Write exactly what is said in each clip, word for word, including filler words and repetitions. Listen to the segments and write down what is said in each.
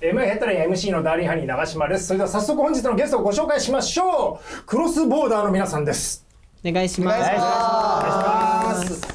エムエー ヘッドライン エムシー のダーリンハニー長島です。それでは早速本日のゲストをご紹介しましょう。クロスボーダーの皆さんです。お願いします。お願いします。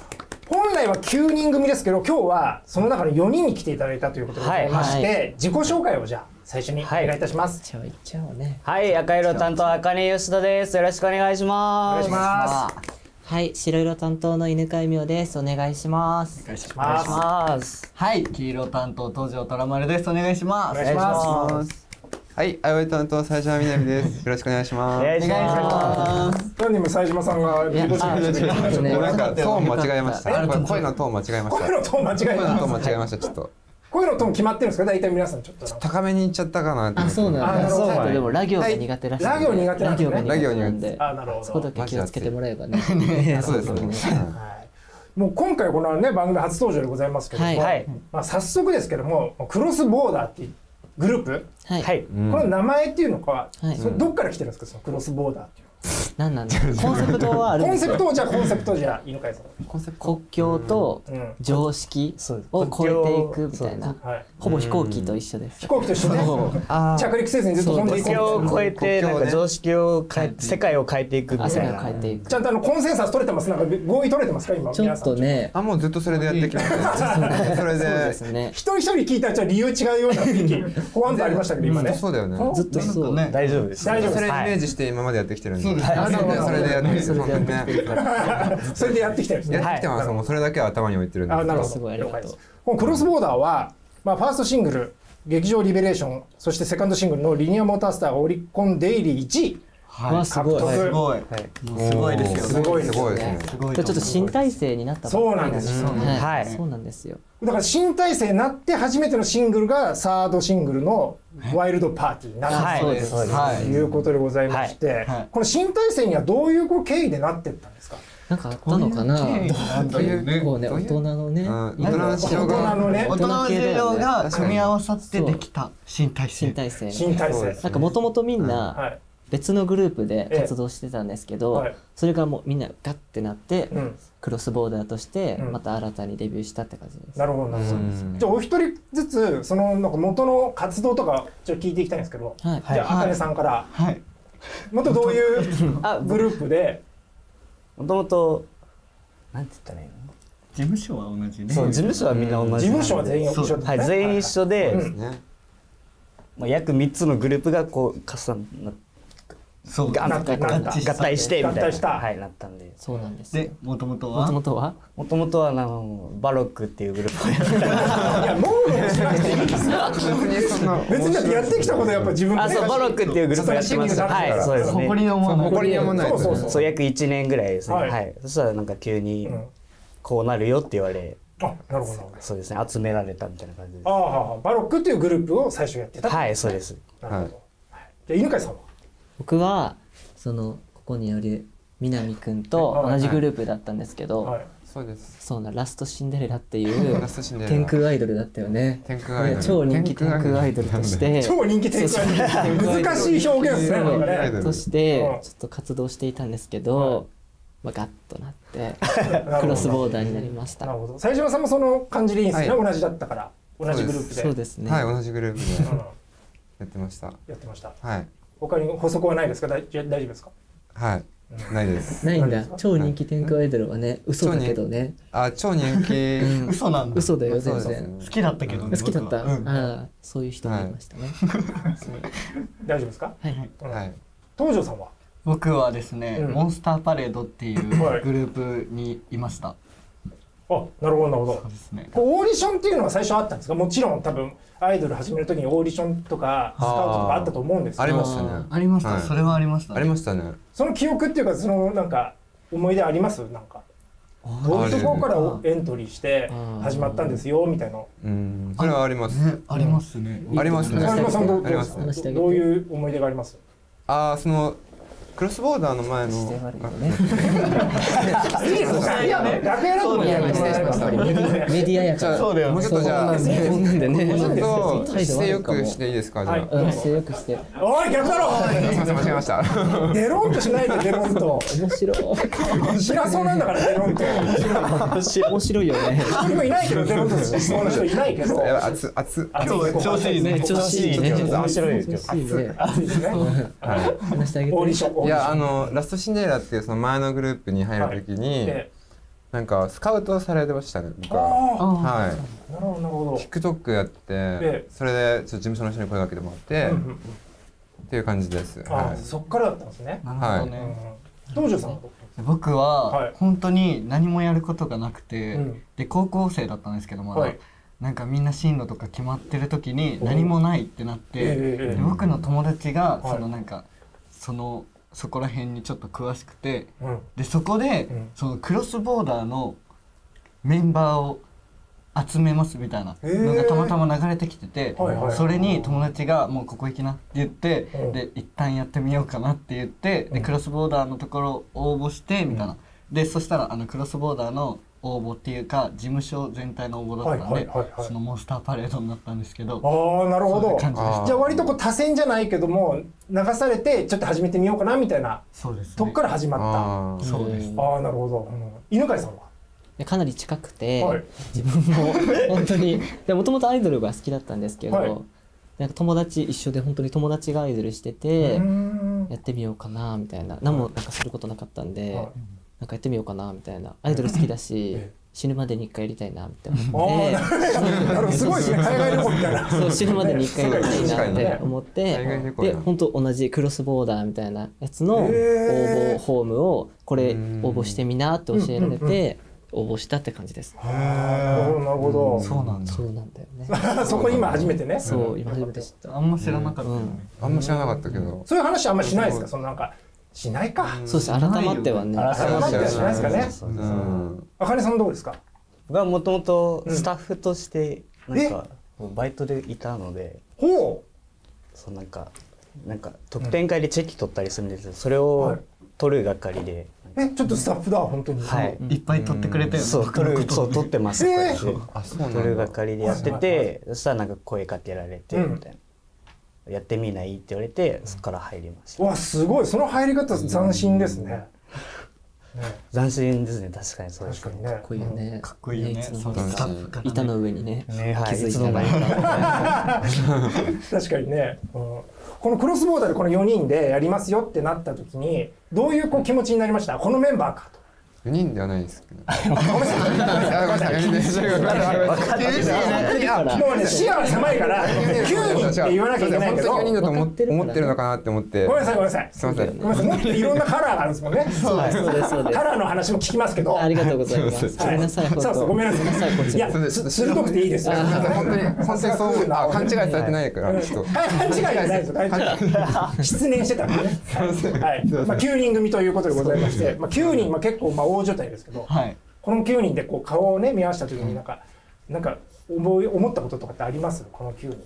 本来はきゅうにん組ですけど、今日はその中のよにんに来ていただいたということでございまして、はいはい、自己紹介をじゃあ最初にお願いいたします。じゃあ行っちゃおうね。はい、赤色担当赤根吉田です。よろしくお願いします。お願いします。はい、白色担当の犬飼妙です。お願いします。お願いします。はい、黄色担当東條虎丸です。お願いします。お願いします。はい、青色担当冴島みなみです。よろしくお願いします。お願いします。何人も冴島さんが自己紹介してね。なんかトーン間違えました。声のトーン間違えました。声のトーン間違えました。声のトーン間違えました。ちょっと。声のトーン決まってるんですか。大体皆さんちょっと高めにいっちゃったかな。あ、そうなんだ。そうなんだ。でもラ行が苦手らしい。ラ行苦手なんで。ラ行苦手。あ、なるほど。そこだけ気をつけてもらえばね。そうですね。もう今回このね番組初登場でございますけども、まあ早速ですけどもクロスボーダーっていうグループ、はい。この名前っていうのか、どっから来てるんですかそのクロスボーダーっていう。なんなんだ。コンセプトはあるんですよ。コンセプトじゃあコンセプトじゃ犬飼さん。コンセプト。国境と常識を超えていくみたいな。ほぼ飛行機と一緒です。飛行機と一緒で着陸せずにずっと飛んでいく。国境を超えてなんか常識を変え世界を変えていくみたいな。ちゃんとあのコンセンサス取れてます。なんか合意取れてますか今。ちょっとね。あもうずっとそれでやってきました。それで。一人一人聞いたら理由違うような雰囲気。保安とありましたけど今ね。そうだよね。ずっとそう。大丈夫です。大丈夫。それイメージして今までやってきてるんで。それでやってそれでやってきてるんですね。やってきてます。もうそれだけは頭に置いてるんです。あ、なるほど。すごいありがとう。このクロスボーダーはまあファーストシングル劇場リベレーション、そしてセカンドシングルのリニアモータースターがオリコンデイリーいちい。はい、すごいすごいすごいですよ。すごいすごいですね。ちょっと新体制になった。そうなんです。はい、そうなんですよ。だから新体制になって初めてのシングルがサードシングルのワイルドパーティーになったそうですということでございまして、この新体制にはどういう経緯でなっていったんですか。なんかあったのかな。結構ね大人のね大人の事情が組み合わさってできた新体制。新体制。新体制。なんかもともとみんな別のグループで活動してたんですけど、それがもうみんなガッてなってクロスボーダーとしてまた新たにデビューしたって感じです。なるほどなるほど。じゃあお一人ずつそのなんか元の活動とかちょっと聞いていきたいんですけど、じゃあ茜さんから元どういうグループでもともとなんて言ったらいいの？事務所は同じね。そう事務所はみんな同じ。事務所は全員一緒。はい全員一緒で、まあ約みっつのグループがこう重なって。そう合体してみたいな、はい、なったんで。そうなんです。で元々は元々は元々はなバロックっていうグループをやってた。いやもう面白くていいですよ。別にだってやってきたことやっぱ自分で。あそうバロックっていうグループやってました。はいそうですね。誇りのもの誇りのものそうそうそう約いちねんぐらいですね。はいそしたらなんか急にこうなるよって言われ。あなるほど。そうですね集められたみたいな感じです。ああバロックっていうグループを最初やってた。はいそうです。なるほど。じゃ犬飼さんは。僕はそのここにある南くんと同じグループだったんですけど、そうです。そうなラストシンデレラっていう天空アイドルだったよね。天空アイドル超人気天空アイドルとして超人気天空アイドル難しい表現ですね。としてちょっと活動していたんですけど、まあガッとなってクロスボーダーになりました。なるほど。冴島さんもその感じでいいんですね。同じだったから同じグループで。そうですね。はい同じグループでやってました。やってました。はい。他に補足はないですか。大丈夫ですか。はい、ないです。ないんだ。超人気天空アイドルはね、嘘だけどね。あ、超人気。嘘なんだ。嘘だよ全然。好きだったけどね。好きだった。あ、そういう人もいましたね。大丈夫ですか。はいはい。東條さんは。僕はですね、モンスターパレードっていうグループにいました。あ、なるほどなるほど。そうですね。オーディションっていうのは最初あったんですか。もちろん多分。アイドル始めるときにオーディションとかスカウトとかあったと思うんですけど。ありましたね。ありました。それはありました。ありましたね。その記憶っていうかそのなんか思い出あります？なんかどういうところからエントリーして始まったんですよみたいな。うん。それはあります。ありますね。ありますね。ありますね。どういう思い出があります？ああそのクロスボーダーの前の姿勢悪いよね。楽屋だと思ってやめてメディアやから。そうだよ。もうちょっとじゃあ姿勢よくしていいですか。姿勢よくして。おい逆だろ。すみません間違えました。デロンとしないでデロンと。面白い。知らそうなんだからデロンと。面白いよね。今いないけどデロンとそうな人いないけど。熱熱今日調子いいね。調子いいね。面白いですよ。熱ね。話してあげて。オーディション。いやあのラストシンデレラっていうその前のグループに入るときになんかスカウトされてましたね僕は。はい。なるほどなるほど。TikTok やってそれでちょっと事務所の人に声かけてもらってっていう感じです。あ、そっからだったんですね。なるほどね。道場さん。僕は本当に何もやることがなくてで高校生だったんですけどまだ。なんかみんな進路とか決まってるときに何もないってなってで僕の友達がそのなんかそのそこら辺にちょっと詳しくて、うん、でそこで、うん、そのクロスボーダーのメンバーを集めますみたいなのがたまたま流れてきてて、それに友達がもうここ行きなって言って、うん、で一旦やってみようかなって言って、うん、でクロスボーダーのところ応募してみたいな、うん、でそしたらあのクロスボーダーの応募っていうか事務所全体の応募だったんでそのモンスターパレードになったんですけど。ああなるほど。じゃあ割とこう多選じゃないけども流されてちょっと始めてみようかなみたいなとこから始まった。そうです。ああなるほど。犬飼さんはかなり近くて自分も本当にもともとアイドルが好きだったんですけどなんか友達一緒で本当に友達がアイドルしててやってみようかなみたいな何もなんかすることなかったんで。なんかやってみようかなみたいなアイドル好きだし死ぬまでにいっかいやりたいなみたいな思ってすごいですね海外旅行みたいなそう死ぬまでにいっかいやりたいなって思ってで本当同じクロスボーダーみたいなやつの応募フォームをこれ応募してみなって教えられて応募したって感じです。へえなるほど。そうなんだそうなんだよね。そこ今初めてねそう今初めて知ったあんま知らなかったあんま知らなかったけどそういう話あんましないですかそのなんかしないか。そうです。改まってはね。改まってはしないですかね。あかねさんどうですか。がもともとスタッフとしてなんかバイトでいたので、ほう。そうなんかなんか特典会でチェキ取ったりするんですけど、それを取る係で。え、ちょっとスタッフだ本当に。はい。いっぱい取ってくれて。そう取るそう取ってます。ええ。あ、そうなんだ。取る係でやってて、そしたらなんか声かけられてみたいな。やってみないって言われてそこから入りました。わすごいその入り方斬新ですね。斬新ですね確かにそうですね。かっこいいよね。かっこいいよね。板の上にね。ねはい。気づいてないから。確かにね。このクロスボーダーでこのよにんでやりますよってなった時にどういうこう気持ちになりました。このメンバーかと。よにんではないですけど。ごめんなさい。ごめんなさい。もうね、視野が狭いからきゅうにんって言わなきゃいけないけど、本当によにんだと思ってるのかなって思って。ごめんなさい、ごめんなさい。すみません。ごめんなさい。いろんなカラーがあるんですもんね。そうです、そうです、そうです。カラーの話も聞きますけど。ありがとうございます。ごめんなさい。そうそう、ごめんなさい。いや、鋭くていいですよ。本当に本当にそう勘違いされてないから。勘違いじゃないです。勘違い。失念してたんでね。はい。まあきゅうにん組ということでございまして、まあきゅうにんまあ結構まあ。大所帯ですけど、はい、このきゅうにんでこう顔をね見合わせた時になんか、うん、なんか思い思ったこととかってあります？このきゅうにんで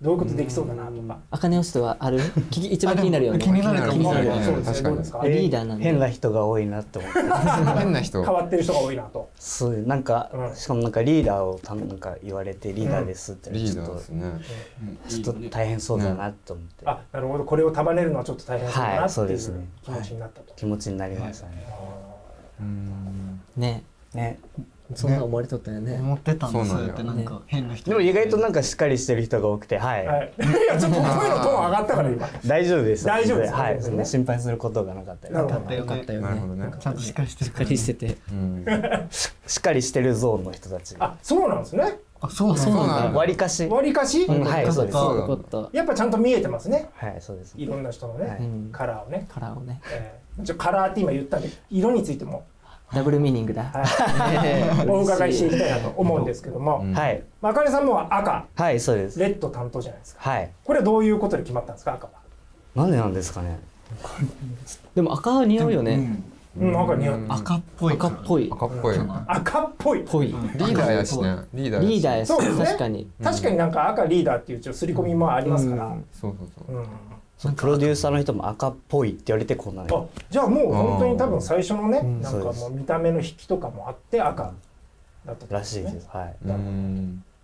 どういうことできそうだなとか。あかね推しとはある？一番気になるよね。気になる気になる。そうですね。どうですか？リーダーなんで変な人が多いなって思って。変な人。変わってる人が多いなと。そうなんかしかもなんかリーダーをたなんか言われてリーダーですってちょっとちょっと大変そうだなと思って。あなるほどこれを束ねるのはちょっと大変そうだなっていう気持ちになったと。気持ちになりましたね。ねねそんな思われとったよね思ってたんですよってなんか変な人でも意外となんかしっかりしてる人が多くてはいいやちょっと声のトーン上がったから今大丈夫です大丈夫ですはいそんな心配することがなかったよかったよかったよねちゃんとしっかりしてるしっかりしててしっかりしてるゾーンの人たちあそうなんですねあそうそうなんだ割かし割かしはいそうですやっぱちゃんと見えてますねはいそうですいろんな人のねカラーをねカラーをねちょカラーって今言ったんで色についてもダブルミーニングだお伺いしていきたいなと思うんですけどもあかねさんも赤はいそうですレッド担当じゃないですかこれはどういうことで決まったんですか赤はなんでなんですかねでも赤は似合うよね赤似合う赤っぽい赤っぽい赤っぽい赤っぽいリーダーやしねリーダーリーダーやし確かに確かになんか赤リーダーっていう刷り込みもありますからそうそうそうそのプロデューサーの人も赤っぽいって言われてこんなに。じゃあもう本当に多分最初のね、うん、なんかもう見た目の引きとかもあって赤だったらしいです。はい。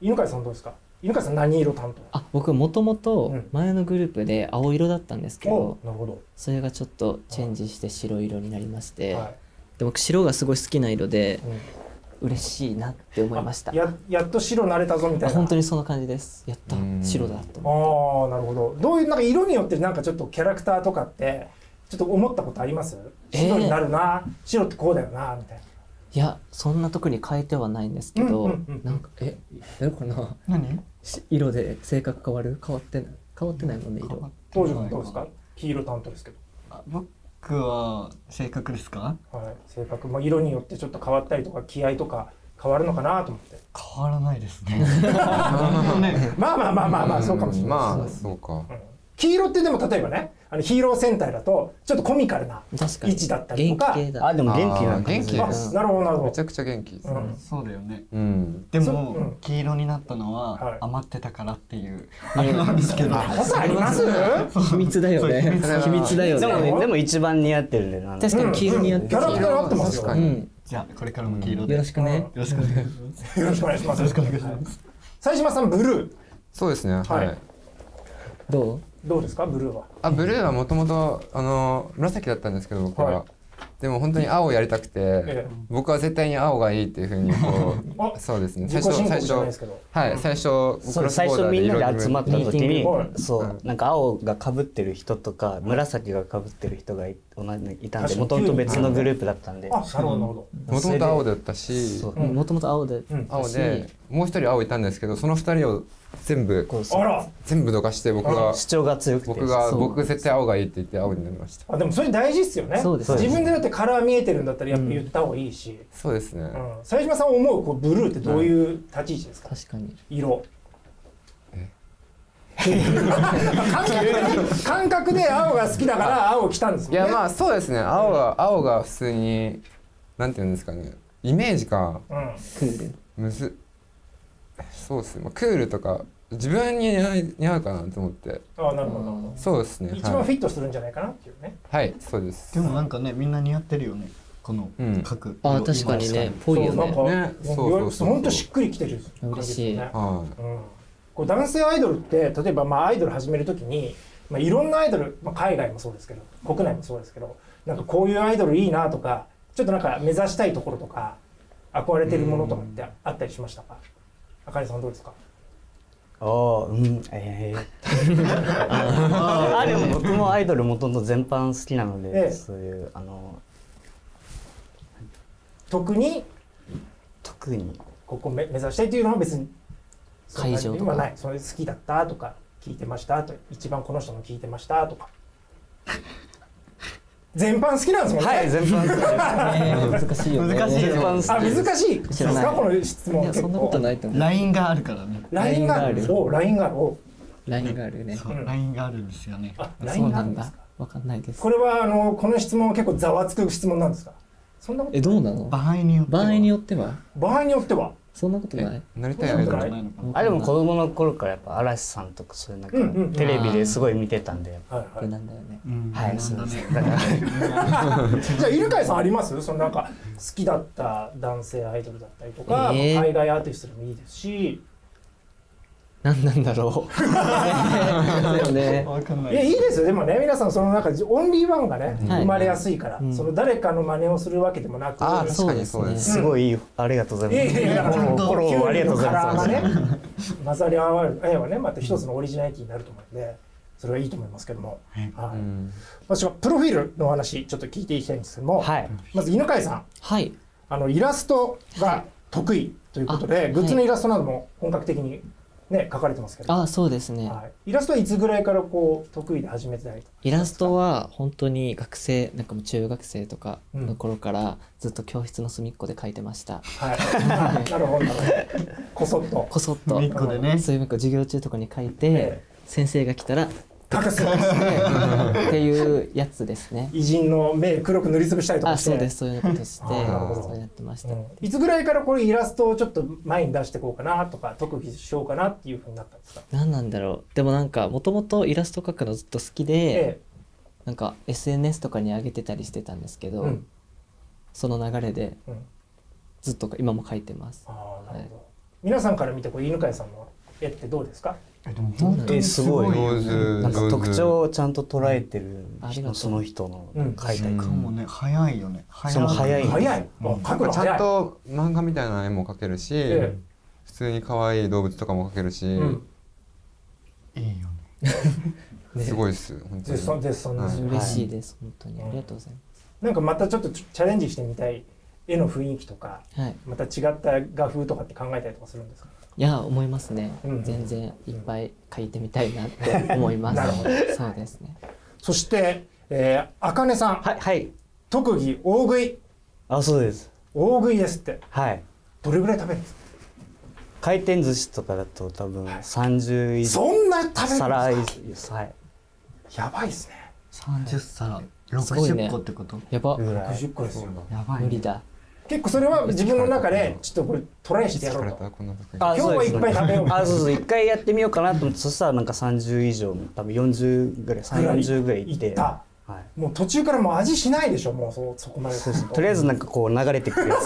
犬飼さんどうですか。犬飼さん何色担当？あ、僕もともと前のグループで青色だったんですけど、うん、なるほど。それがちょっとチェンジして白色になりまして、はい、で僕白がすごい好きな色で。うん、嬉しいなって思いました。や、やっと白慣れたぞみたいな。本当にそんな感じです。やった、白だと思って。ああ、なるほど。どういうなんか色によってなんかちょっとキャラクターとかってちょっと思ったことあります？白になるな、えー、白ってこうだよなみたいな。いや、そんな特に変えてはないんですけど、なんかえ、なるかな。何？色で性格変わる？変わってない。変わってないもんね、色。当時はどうですか？黄色担当ですけど。あ、僕僕は性格ですか？はい、性格、まあ、色によってちょっと変わったりとか気合とか変わるのかなと思って。変わらないですね。まあまあまあまあまあ、そうかもしれない。まあそうか、うん。黄色ってでも例えばね、あのヒーロー戦隊だとちょっとコミカルな位置だったりとか。元気だ。あ、でも元気な感じ。なるほどなるほど。めちゃくちゃ元気ですね。うん、そうだよね。うん、でも、うん、黄色になったのは余ってたからっていうあれなんですけど。あります？秘密だよね。秘密だよね。でもでも一番似合ってるね。確かに黄色似合ってる。キャラクター合ってますよ。じゃあこれからも黄色でよろしくね。よろしくお願いします。よろしくお願いします。よろしくお願いします。冴島さんブルー。そうですね。はい。どう？どうですかブルーは。あ、ブルーはもともとあの紫だったんですけど僕は、でも本当に青をやりたくて、僕は絶対に青がいいっていうふうにこう、そうですね、最初最初はい最初最初みんなで集まった時に、そうなんか青が被ってる人とか紫が被ってる人がいたんで、もともと別のグループだったんで、もともと青だったし、もともと青で青でもう一人青いたんですけど、その二人を全部全部どかして、僕が主張が強くて、僕が僕絶対青がいいって言って青になりました。あ、でもそれ大事っすよね。自分でだってカラー見えてるんだったらやっぱ言った方がいいし。そうですね。冴島さん思うこうブルーってどういう立ち位置ですか？確かに色感覚で青が好きだから青来たんですもんね。いや、まあそうですね、青が青が普通になんていうんですかね、イメージかむずそうですね、クールとか自分に似合うかなと思って。ああ、なるほどなるほど。そうですね、一番フィットするんじゃないかなっていうね。はい、そうです。でもなんかね、みんな似合ってるよね、この角。ああ、確かにね、ぽいよね。そうそう、ほんとしっくりきてる。嬉しい。男性アイドルって例えばまあアイドル始めるときにいろんなアイドル、海外もそうですけど国内もそうですけど、なんかこういうアイドルいいなとか、ちょっとなんか目指したいところとか憧れてるものとかってあったりしましたか？あかりさんどうですか？ああ、うん、ええ。でも僕もアイドルもともと全般好きなので、そういうあの特に特にここ目指したいというのは別に会場とかない。それ好きだったとか聞いてましたと、一番この人の聞いてましたとか。全般好きなんですもんね。はい、全般好きです。難しいよね。難しい。あ、難しい。ですかこの質問。いや、そんなことないと思う。ラインがあるからね。ラインがある。お、ラインがある。ラインがあるね。ラインがあるんですよね。あ、ラインなんだ。わかんないです。これはあのこの質問は結構ざわつく質問なんですか。そんなこと。え、どうなの？場合によっては。場合によっては。場合によっては。そんなことない。なりたいアイドルないのかな。あ、でも子供の頃からやっぱ嵐さんとかそういうなんかテレビですごい見てたんで、これなんだよね。はい、そうですね。じゃあ犬飼さんあります？そのなんか好きだった男性アイドルだったりとか、海外アーティストでもいいですし。なんなんだろう。だよね。いや、いいですよ。でもね、皆さんその中でオンリーワンがね生まれやすいから、その誰かの真似をするわけでもなく、あ、そうですね。すごいいい、ありがとうございます。いやいや、フォローありがとうございます。ね、混ざり合わる絵はね、また一つのオリジナリティになると思うんで、それはいいと思いますけども、私はプロフィールのお話ちょっと聞いていきたいんですけども、まず犬飼さん、はい、あのイラストが得意ということで、グッズのイラストなども本格的にね、書かれてますけど。あ、そうですね、はい、イラストはいつぐらいからこう得意で始めてない？イラストは本当に学生なんかも中学生とかの頃からずっと教室の隅っこで書いてました、うん、はいなるほど、こそっとこそっと隅っこでね、そういうのを授業中とかに書いて、ええ、先生が来たら高くっていうやつですね。偉人の目黒く塗りつぶしたりとかして、そうです、そういうことしてそうやってました。いつぐらいからこれイラストをちょっと前に出していこうかなとか特技しようかなっていうふうになったんですか。何なんだろう。でもなんかもともとイラスト描くのずっと好きで、なんか エスエヌエス とかに上げてたりしてたんですけど、その流れでずっと今も描いてます。皆さんから見てこれ犬飼さんの絵ってどうですか。本当にすごいなんか特徴をちゃんと捉えてるその人の描いたりかもね。早いよね。その早い早いちゃんと漫画みたいな絵も描けるし、普通に可愛い動物とかも描けるし、いいよね。すごいです本当に。絶賛絶賛嬉しいです本当にありがとうございます。なんかまたちょっとチャレンジしてみたい絵の雰囲気とか、また違った画風とかって考えたりとかするんですか。いや思いますね。全然いっぱい書いてみたいなって思います。そうですね。そしてあかねさん、はい、特技大食い。あ、そうです。大食いですって。はい。どれぐらい食べるんですか。回転寿司とかだと多分三十以上。そんな食べるんですか。皿いはい。やばいですね。三十皿六十個ってこと。やば。六十個ですよ。やばい。無理だ。結構それは自分の中でちょっとこれトライしてやろうと。今日はいっぱい食べよう。あ、そうそう一回やってみようかなと思って、そしたらなんかさんじゅう以上、多分よんじゅうぐらい、さんじゅうぐらいいって。もう途中からもう味しないでしょ。もうそそこまで。とりあえずなんかこう流れてくるや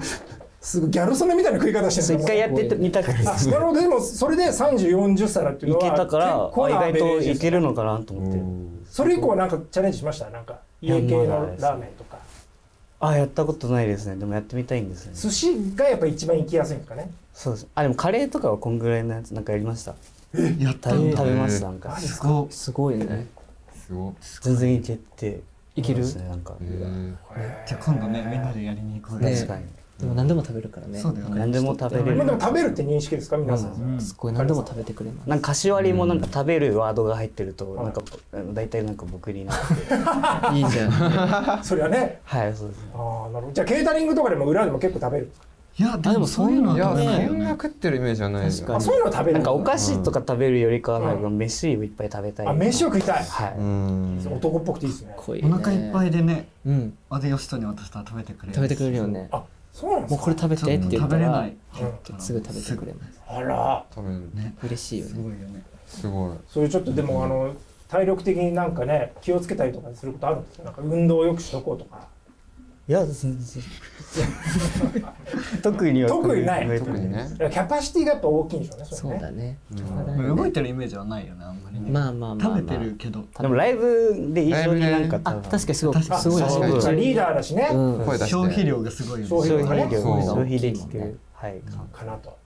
つと。すごいギャル曽根みたいな食い方してる。一回やってみたくて。なるほど。でもそれでさんじゅう、よんじゅう皿っていうのは。いけたから意外といけるのかなと思って。それ以降はなんかチャレンジしました。なんか家系のラーメンとか。あ、やったことないですね。でもやってみたいんですね。寿司がやっぱ一番行きやすいんですかね。そうです。あ、でもカレーとかはこんぐらいのやつなんかやりました。え、やった。食べましたなんか。すごいすごいね。すごい。全然いけていけるですねなんか。じゃあ今度ねみんなでやりに行こう。確かに。でも何でも食べるからね。そうだよね。何でも食べれる。でも食べるって認識ですか皆さん。すごい何でも食べてくれます。なんか柏割もなんか食べるワードが入ってるとなんかだいたいなんか僕になっていいじゃん。それはね。はいそうです。ああなるほど。じゃあケータリングとかでも裏でも結構食べる。いやでもそういうのはね。みんな食ってるイメージはないですか。そういうの食べる。なんかお菓子とか食べるよりかはなんか飯をいっぱい食べたい。あ飯を食いたい。はい。男っぽくていいですね。お腹いっぱいでね。うん。あでよしとに渡したら食べてくれる。食べてくれるよね。あ。もうこれ食べてって言ったらすぐ食べてくれます。あら、嬉しいよね。すごい。そういうちょっとでもあの体力的になんかね気をつけたりとかすることあるんですか。なんか運動をよくしとこうとか。いや全然。特には特にない。特にね。キャパシティがやっぱ大きいんでしょうね。そうだね。動いてるイメージはないよねあんまりね。まあまあまあ食べてるけど。でもライブで異常になんか確かにすごいすごいリーダーだしね。消費量がすごい。消費量消費できてるはいかなと。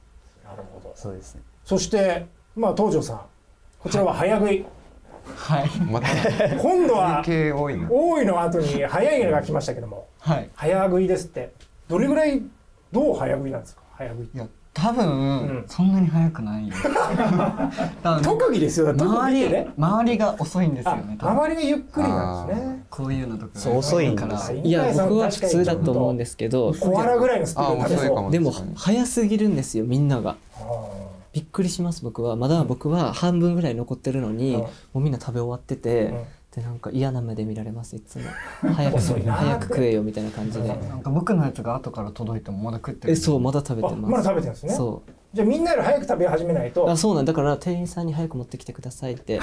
なるほど。そうですね。そしてまあ東條さんこちらは早食い。はい。また今度は多いの後に早いのが来ましたけども。はい。早食いですってどれぐらいどう早食いなんですか。早食い。いや多分そんなに早くないよ。特技ですよ。周りね。周りが遅いんですよね。周りがゆっくりなんですね。こういうのとか。そう遅いから。いや僕は普通だと思うんですけど。小腹ぐらいのスピードで食べそう。でも早すぎるんですよみんなが。びっくりします。僕はまだ僕は半分ぐらい残ってるのに、もうみんな食べ終わってて、でなんか嫌な目で見られますいつも。早く早く食えよみたいな感じで。なんか僕のやつが後から届いてもまだ食ってる。え、そうまだ食べてます。まだ食べてるんですね。そう。じゃあみんなより早く食べ始めないと。あ、そうなんだから店員さんに早く持ってきてくださいって。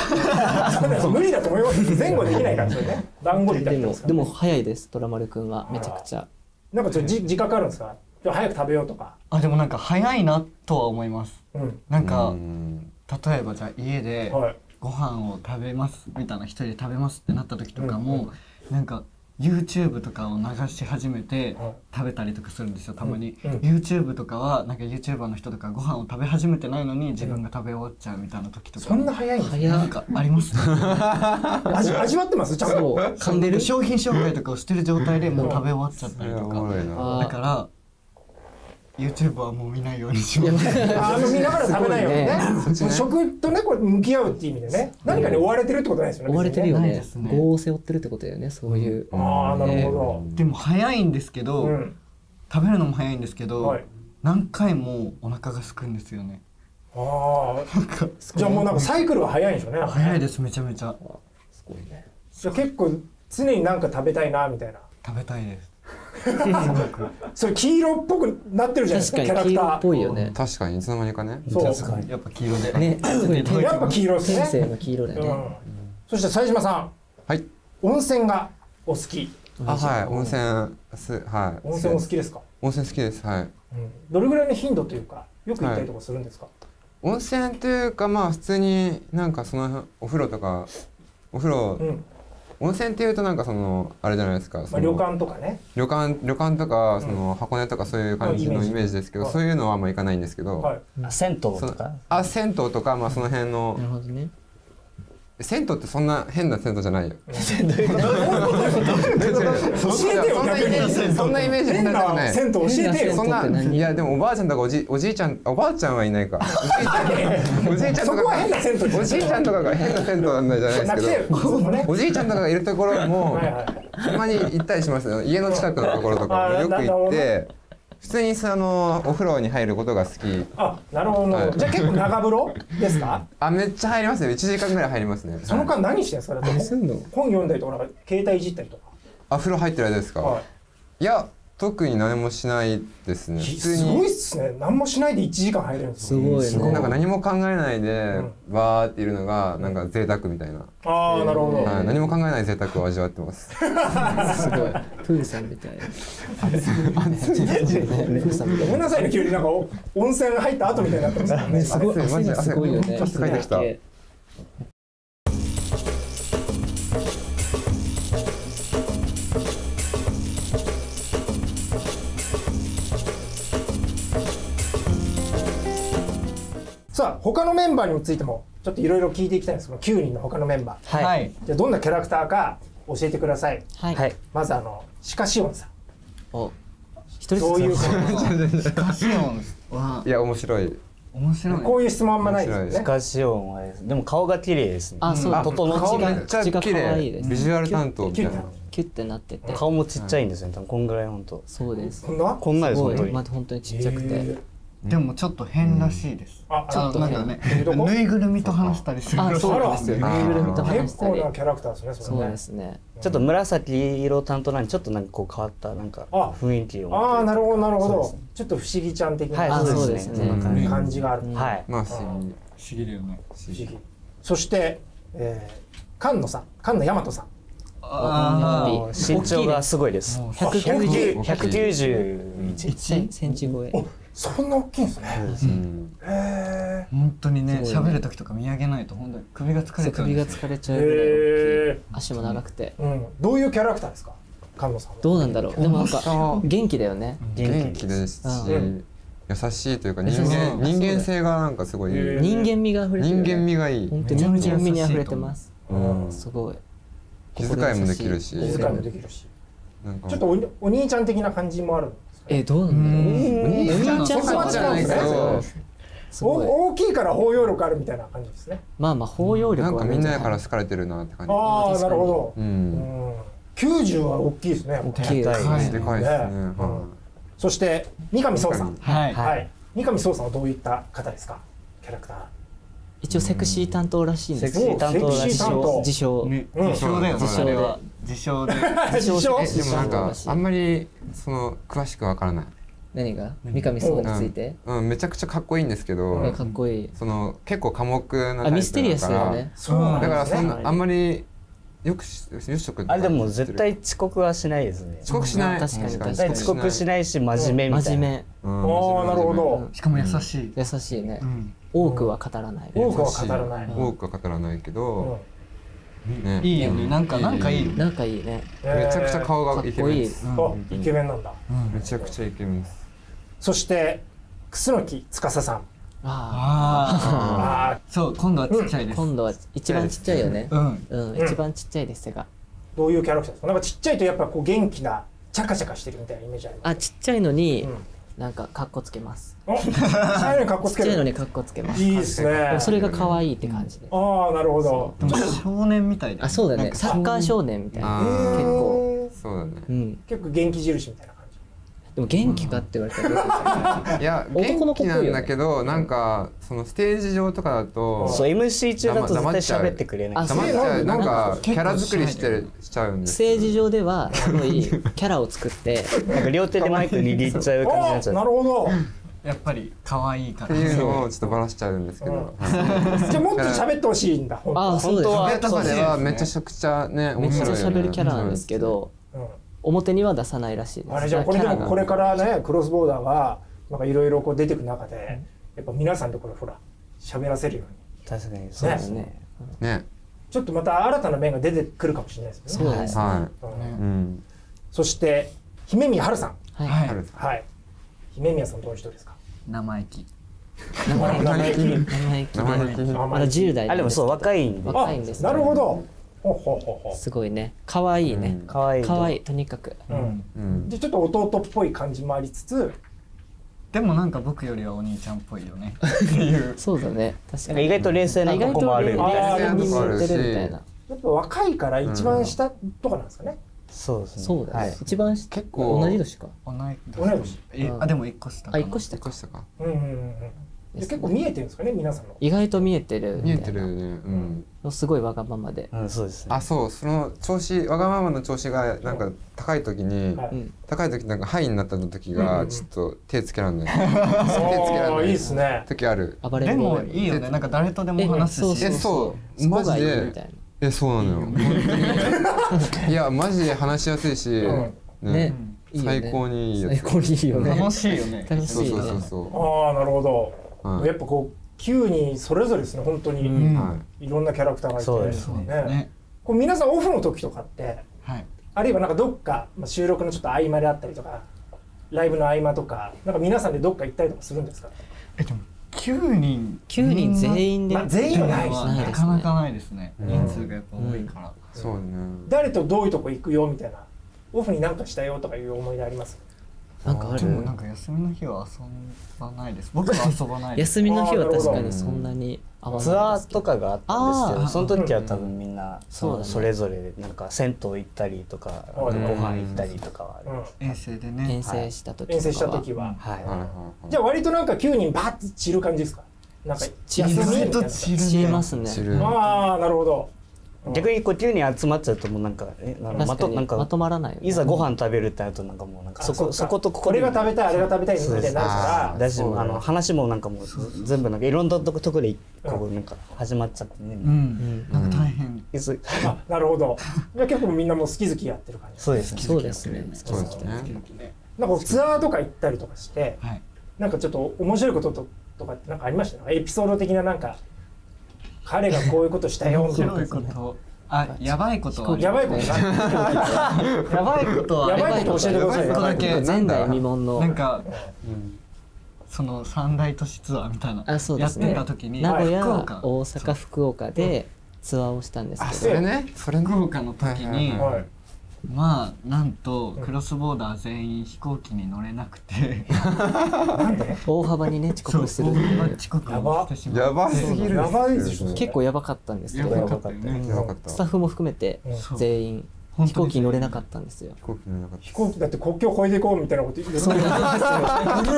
無理だと思います。前後できないからそれね。団子みたいな。でもでも早いです。ドラマルくんはめちゃくちゃ。なんかちょっと自覚あるんですか。早く食べようとか。あ、でもなんか早いなとは思います。なんか例えばじゃあ家でご飯を食べますみたいな一人で食べますってなった時とかもなんか YouTube とかを流し始めて食べたりとかするんですよたまに。YouTube とかはなんか YouTuber の人とかご飯を食べ始めてないのに自分が食べ終わっちゃうみたいな時とか。そんな早いんですか。なんかあります。味味わってますちゃんと。噛んでる。商品紹介とかをしてる状態でもう食べ終わっちゃったりとか。だから。YouTube はもう見ないようにします。あの見ながら食べないようにね。食とねこれ向き合うっていう意味でね。何かに追われてるってことないですよね。追われてるよね。業を背負ってるってことだよね。そういう。ああなるほど。でも早いんですけど、食べるのも早いんですけど、何回もお腹が空くんですよね。ああじゃあもうなんかサイクルが早いんでしょうね。早いです、めちゃめちゃ。すごいね。じゃあ結構常になんか食べたいなみたいな。食べたいです。それ黄色っぽくなってるじゃないですか、キャラクターっぽいよね。確かにいつの間にかね。確かにやっぱ黄色でね。やっぱ黄色ですね。先生の黄色だよね。そして冴島さん、はい、温泉がお好き。あ、はい、温泉、はい、温泉お好きですか。温泉好きです、はい。どれぐらいの頻度というかよく行ったりとかするんですか。温泉というか、まあ普通になんかそのお風呂とか、お風呂、温泉っていうとなんかそのあれじゃないですか、旅館とかね、旅館旅館とかその箱根とかそういう感じのイメージですけど、そういうのはあんま行かないんですけど、銭湯とか、あ、銭湯とか、まあその辺の。銭湯ってそんな変な銭湯じゃないよ。銭湯教えてよ、逆に。そんなイメージ変なじゃない。銭湯教えてよ。そんな、いやでもおばあちゃんとかおじおじいちゃん、おばあちゃんはいないか。おじいちゃんとか変な銭湯。おじいちゃんとかが変な銭湯なんじゃないですけど、おじいちゃんとかがいるところもたまに行ったりしますよ。家の近くのところとかよく行って。普通にそのお風呂に入ることが好き。あ、なるほど。じゃあ結構長風呂ですか。あ、めっちゃ入りますよ。いちじかんぐらい入りますね。その間何してんですか。本読んだりとか、携帯いじったりとか。あ、風呂入ってる間ですか。いや、特に何もしないですね。すごいっすね。何もしないでいちじかん入れるんですよ。すごい。なんか何も考えないでわーっているのがなんか贅沢みたいな。ああ、なるほど。何も考えない贅沢を味わってます。すごい。プーさんみたいな。ごめんなさいね、急になんか温泉入った後みたいになってます。すごい、マジで汗がちょっとかいてきた。さあ、他のメンバーについてもちょっといろいろ聞いていきたいんですけど、きゅうにんの他のメンバー、はい、じゃあどんなキャラクターか教えてください。はい、まずあのシカシオンさん。お、一人ずつ。どういうこと。シカシオンはいや面白い。面白い。こういう質問あんまないですね。シカシオンはでも顔が綺麗ですね。あ、そう。顔めっちゃ綺麗。ビジュアル担当みたいな。キュッてなってて。顔もちっちゃいんですね。多分こんぐらい本当。そうです。こんな？こんなです本当に。まあ本当にちっちゃくて。でもちょっと変らしいです。ちょっとなんかね、ぬいぐるみと話したりする。あ、そうですよ。ぬいぐるみと話したり。結構なキャラクターですね。そうですね。ちょっと紫色担当なんでちょっとなんかこう変わったなんか雰囲気を。ああ、なるほどなるほど。ちょっと不思議ちゃん的な感じがある。はい。まあ不思議だよね。不思議。そして菅野さん、菅野大和さん。身長がすごいです。ひゃくきゅうじゅういちセンチ超え。そんな大きいんですね。へえ。本当にね、喋る時とか見上げないと本当に首が疲れちゃう。首が疲れちゃうぐらい。足も長くて。どういうキャラクターですか、菅野さん。どうなんだろう。でもなんか元気だよね。元気ですし、優しいというか人間人間性がなんかすごい。人間味が溢れてる。人間味がいい。本当に人間味に溢れてます。すごい。気遣いもできるし。気遣いもできるし。ちょっとお兄ちゃん的な感じもある。え、どうなんだろう。お兄ちゃんはじゃないけど、大きいから包容力あるみたいな感じですね。まあまあ包容力はなんかみんなから好かれてるなって感じ。ああ、なるほど。うん。きゅうじゅうは大きいですね。大きい。でかいですね。そして三上壮さん。はいはい。三上壮さんはどういった方ですか、キャラクター。一応セクシー担当らしいんです。セクシー担当らしい。自称。自称だよね。自称は。自称で。自称。でもなんかあんまりその詳しくわからない。何が？三上壮について？うん、めちゃくちゃかっこいいんですけど。かっこいい。その結構寡黙な。あ、ミステリアスだよね。そう。だからそんなあんまりよくよしょく。あれでも絶対遅刻はしないですね。遅刻しない。確かに確かに。遅刻しないし真面目みたいな。真面目。ああ、なるほど。しかも優しい。優しいね。多くは語らない。多くは語らない。多くは語らないけど、いいよね。なんかなんかいい。なんかいいね。めちゃくちゃ顔がイケメンです。イケメンなんだ。めちゃくちゃイケメンです。そして楠木司さん。ああ。そう、今度はちっちゃいです。今度は一番ちっちゃいよね。うん。一番ちっちゃいですが。どういうキャラクターですか。なんかちっちゃいとやっぱこう元気なチャカチャカしてるみたいなイメージあります。あ、ちっちゃいのに。なんかカッコつけます。ちっちゃいのにカッコつける。ちっちゃいのにカッコつけます。いいですね。それが可愛いって感じで。ああ、なるほど。少年みたいな。あ、そうだね。サッカー少年みたいな。結構。そうだね。結構元気印みたいな感じ。でも元気かって言われたら、いや元気なんだけど、なんかそのステージ上とかだと、そう エムシー 中だと絶対喋ってくれない、黙っちゃう、なんかキャラ作りしてるしちゃうんです。ステージ上ではすごいキャラを作って、なんか両手でマイク握っちゃう感じになっちゃう。なるほど。やっぱり可愛いからっていうのをちょっとバラしちゃうんですけど、じゃあもっと喋ってほしいんだ。あ、そうです。本当はめちゃくちゃね、面白い喋るキャラなんですけど、表には出さないらしいです。あれじゃあこれでもこれからね、クロスボーダーはなんかいろいろこう出てく中で、やっぱ皆さんとこれほら喋らせるように。確かにそうですね。ね。ちょっとまた新たな面が出てくるかもしれないですね。そうですね。はい。そして姫宮春さん。はい。はい。姫宮さんどういう人ですか？生意気。生意気。生意気。まだじゅう代。あ、でもそう、若いんで。若いんです。なるほど。すごいね、可愛いね、可愛い可愛い、とにかく。でちょっと弟っぽい感じもありつつ、でもなんか僕よりはお兄ちゃんっぽいよねっていう。そうだね、確かに。意外と冷静なとこもあるみたいな。似てるみたいな。やっぱ若いから一番下とかなんですかね。そうですね。そうだね。一番下、結構同じ年か。同い年。え、あ、でも一個下。あ、一個下か。うんうんうん。結構見えてるんですかね、皆さんの。意外と見えてる。見えてるよね。うん。すごいわがままで。そうです。あ、そう、その調子、わがままの調子がなんか高い時に、高い時なんかハイになった時がちょっと手つけらんない。手つけらんない。いいですね。時ある。でもいいよね。なんか誰とでも話すし。え、そう。マジで。え、そうなのよ。いや、マジで話しやすいし。ね。最高にいいよ。最高にいいよね。楽しいよね。楽しい。そうそうそう。ああ、なるほど。やっぱこうきゅうにんそれぞれですね、本当にいろんなキャラクターがいて、そうですね。こう皆さんオフの時とかって、あるいはなんかどっか収録のちょっと合間であったりとか、ライブの合間とか、なんか皆さんでどっか行ったりとかするんですか？え、でもきゅうにん、きゅうにん全員で全員はないですね。なかなかないですね。人数がやっぱ多いから。そうね。誰とどういうとこ行くよみたいな、オフに何かしたよとかいう思い出あります？なんかある。でもなんか休みの日は遊ばないです。僕は遊ばないです。休みの日は確かにそんなに合わない。ツアーとかがあったんですけど、その時は多分みんなそれぞれでなんか銭湯行ったりとかご飯行ったりとかはあります。遠征でね。遠征した時は。遠征した時は。はい。じゃあ割となんかきゅうにんバーって散る感じですか？なんか休みみたいな。散りますね。ああ、なるほど。逆にこうきゅうにん集まっちゃうともうなんかえなんかまとまらないよね。いざご飯食べるってなるとなんかもうなんかそこそことここでこれが食べたいあれが食べたいみたいになるからだし、あの話もなんかもう全部なんかいろんなとこでこうなんか始まっちゃってね。うん。なんか大変。あ、なるほど。じゃあ結構みんなもう好き好きやってる感じ。そうです。そうですね。好き好きね。なんかツアーとか行ったりとかして、なんかちょっと面白いことととかってなんかありましたね。エピソード的ななんか。彼がこういうことしたよみたいな。面白いこと、あ、やばいこと、やばいこと、やばいこと、やばいこと教えてください。ことだけ前代未聞のなんかその三大都市ツアーみたいなやってた時に名古屋、大阪、福岡でツアーをしたんですけど、それね、それ福岡の時にまあなんとクロスボーダー全員飛行機に乗れなくて、大幅にね遅刻する。遅刻してしまう。やばすぎる。やばいでしょ。結構やばかったんですけど。やばかった。スタッフも含めて全員飛行機に乗れなかったんですよ。飛行機乗れなかった。飛行機だって国境越えていこうみたいなこと言ってた。グル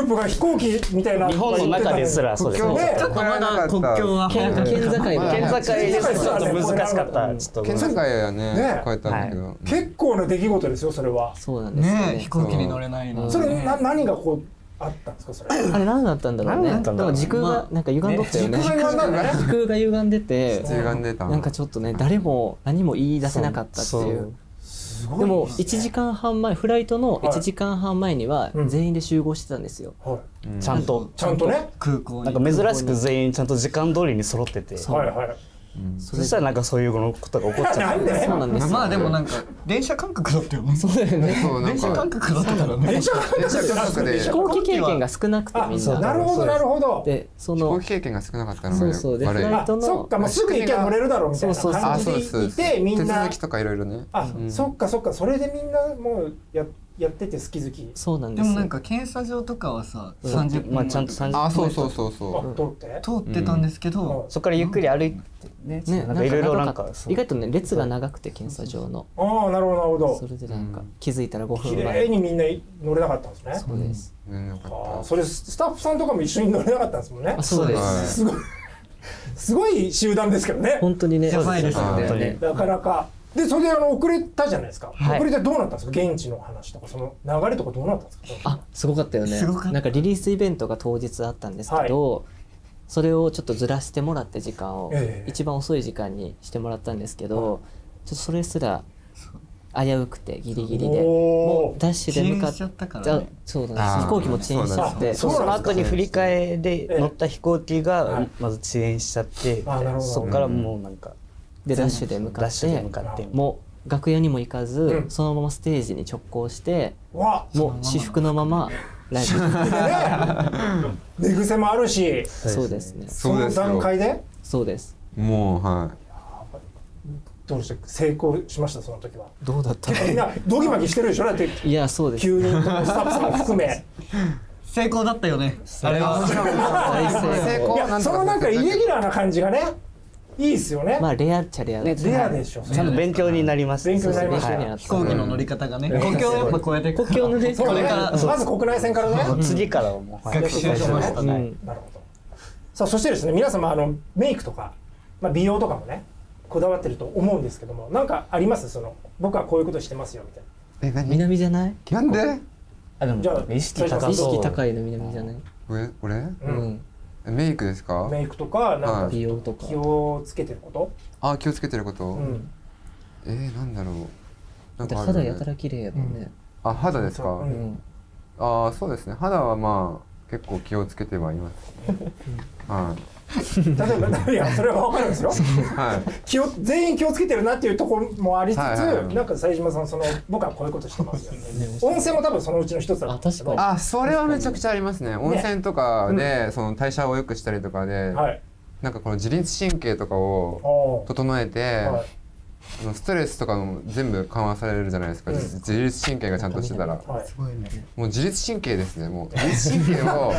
ープが飛行機みたいな。日本の中ですらそうです。ちょっとまだ国境は県境県境です。ちょっと難しかった。ちょっと県境はね越えたんだけど。結構な出来事ですよそれは。そうなんですね。飛行機に乗れないの。それな何がこう。あったんですかそれ。あれ何だったんだろうね。だから時空がなんか歪んどったよね。時空が歪んでて、なんかちょっとね誰も何も言い出せなかったっていう。でもいちじかんはんまえ、フライトのいちじかんはんまえには全員で集合してたんですよ。ちゃんとちゃんとね空港に。なんか珍しく全員ちゃんと時間通りに揃ってて。はいはい。そしたらなんかそういうことが起こっちゃって、そうなんですよ。まあでもなんか電車感覚だったよね。そうだよね。電車感覚だったからね。電車感覚で飛行機経験が少なくてみんな。なるほどなるほど。でその飛行機経験が少なかったのが悪い。そうそう。でフライトのそっかもうすぐ行けば乗れるだろうみたいな感じでいてみんな手続きとかいろいろね。あ、そっかそっかそれでみんなもうややってて好き好き。そうなんです。でもなんか検査場とかはさ、さんじゅっぷんまあちゃんとさんじゅっぷん。あ、そうそうそうそう。通って通ってたんですけど、そこからゆっくり歩いてね、なんかいろいろなんか意外とね列が長くて検査場の。ああ、なるほどなるほど。それでなんか気づいたらごふんまえ。綺麗にみんな乗れなかったんですね。そうです。ああ、それスタッフさんとかも一緒に乗れなかったんですもんね。そうです。すごいすごい集団ですけどね。本当にね。やばいですよね。なかなか。でそれであの遅れたじゃないですか。遅れてどうなったんですか。現地の話とかその流れとかどうなったんですか。あ、すごかったよね。なんかリリースイベントが当日あったんですけど、それをちょっとずらしてもらって時間を一番遅い時間にしてもらったんですけど、ちょっとそれすら危うくてギリギリで、もうダッシュで向かって、そうなんです。飛行機も遅延しちゃって、その後に振り替えで乗った飛行機がまず遅延しちゃって、そこからもうなんか。でダッシュで向かって、もう楽屋にも行かず、そのままステージに直行して、もう私服のままライブ。寝癖もあるし、そうですね。その段階で、そうです。もうはい。どうして成功しましたその時は。どうだったの？みんなドギマギしてるでしょだって。いやそうです。急にスタッフさんも含め。成功だったよね。あれは。成功。いやそのなんかイレギュラーな感じがね。いいですよね。まあレアっちゃレア。レアでしょ。ちゃんと勉強になります。勉強になりましたね。飛行機の乗り方がね。国境やっぱこうやって国境のね。これからまず国内線からね。次からはもう学習しましたね。なるほど。さあそしてですね、皆様あのメイクとかまあ美容とかもねこだわってると思うんですけども、なんかありますその僕はこういうことしてますよみたいな。え何？南じゃない？なんで？あでもじゃあ意識高い意識高いの南じゃない？俺俺？うん。メイクですか？メイクとかなんか美容とか気をつけてること？あ、気をつけてること？えー、なんだろう。なんか肌やたら綺麗やもんね。あ、肌ですか？あ、そうですね。肌はまあ結構気をつけてはいます。はい。例えばいやそれはわかるんですよ。はい。気を全員気をつけてるなっていうところもありつつ、なんか冴島さんその僕はこういうことしてますよね。温泉も多分そのうちの一つだったんですけど。あ、それはめちゃくちゃありますね。温泉とかでその代謝を良くしたりとかで、なんかこの自律神経とかを整えて、ストレスとかも全部緩和されるじゃないですか。自律神経がちゃんとしてたら、もう自律神経ですね。もう自律神経を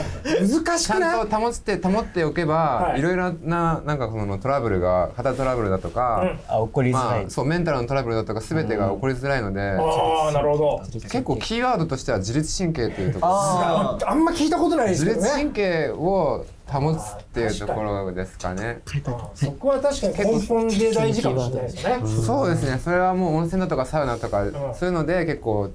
ちゃんと保って保っておけば、いろいろななんかこのトラブルが肌トラブルだとか、起こりづらい、そうメンタルのトラブルだとかすべてが起こりづらいので、あ、なるほど。結構キーワードとしては自律神経というところ、あんま聞いたことないですね。自律神経を保つっていうところですかね。そこは確かに根本で大事かもしれないですね。そうですね。それはもう温泉だとかサウナとかそういうので結構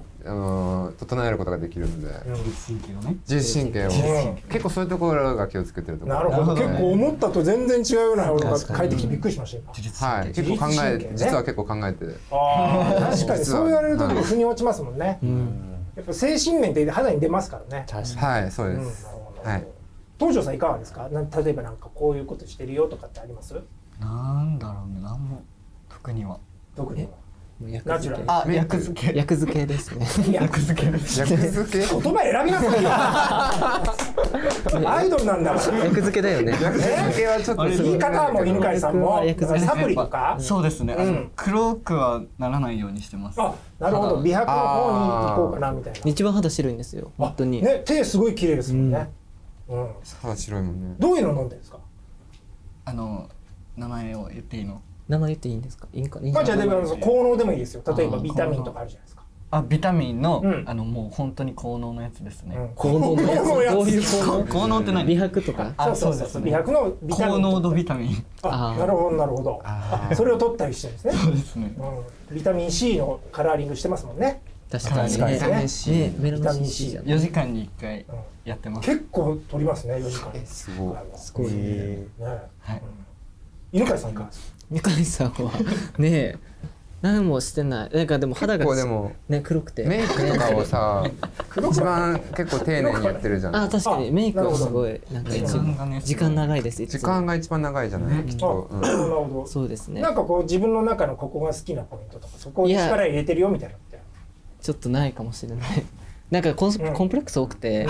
整えることができるので。自律神経をね。自律神経を。結構そういうところが気をつけてるところ。なるほど。結構思ったと全然違うようなものが書いてきてびっくりしました。はい。結構考え、実は結構考えて。ああ。確かにそう言われると腑に落ちますもんね。やっぱ精神面って肌に出ますからね。はい、そうです。はい。東條さんいかがですか？例えばなんかこういうことしてるよとかってあります？なんだろうね、なんも特には特にはナチュラル、あ、役付け役付けですね。役付け役付け言葉選びなさい。アイドルなんだから役付けだよね。役付けはちょっと言い方も犬飼さんもサプリとか、そうですね。黒くはならないようにしてます。あ、なるほど。美白の方に行こうかなみたいな。一番肌白いんですよ。本当にね、手すごい綺麗ですもんね。うん、肌白いもんね。どういうの飲んでるんですか？あの名前を言っていいの？名前言っていいんですか？いいんかね。まあじゃあでも効能でもいいですよ。例えばビタミンとかあるじゃないですか。あ、ビタミンのあのもう本当に効能のやつですね。効能のやつ。どういう効能？効能って何？美白とか。あ、そうです。美白のビタミン。高濃度ビタミン。あ、なるほどなるほど。それを取ったりしてるんですね。そうですね。ビタミン C のカラーリングしてますもんね。確かにね。よじかんにいっかいやってます。結構取りますね、よじかんに。すごい。犬飼さんか。犬飼さんはね、何もしてない。なんかでも肌がね黒くて。メイクとかをさ、一番結構丁寧にやってるじゃん。あ、確かにメイクはすごいなんか時間長いです。時間が一番長いじゃない。きっと。なるほど。そうですね。なんかこう自分の中のここが好きなポイントとか、そこを力入れてるよみたいな。ちょっとないかもしれない。なんかコン、うん、コンプレックス多くて、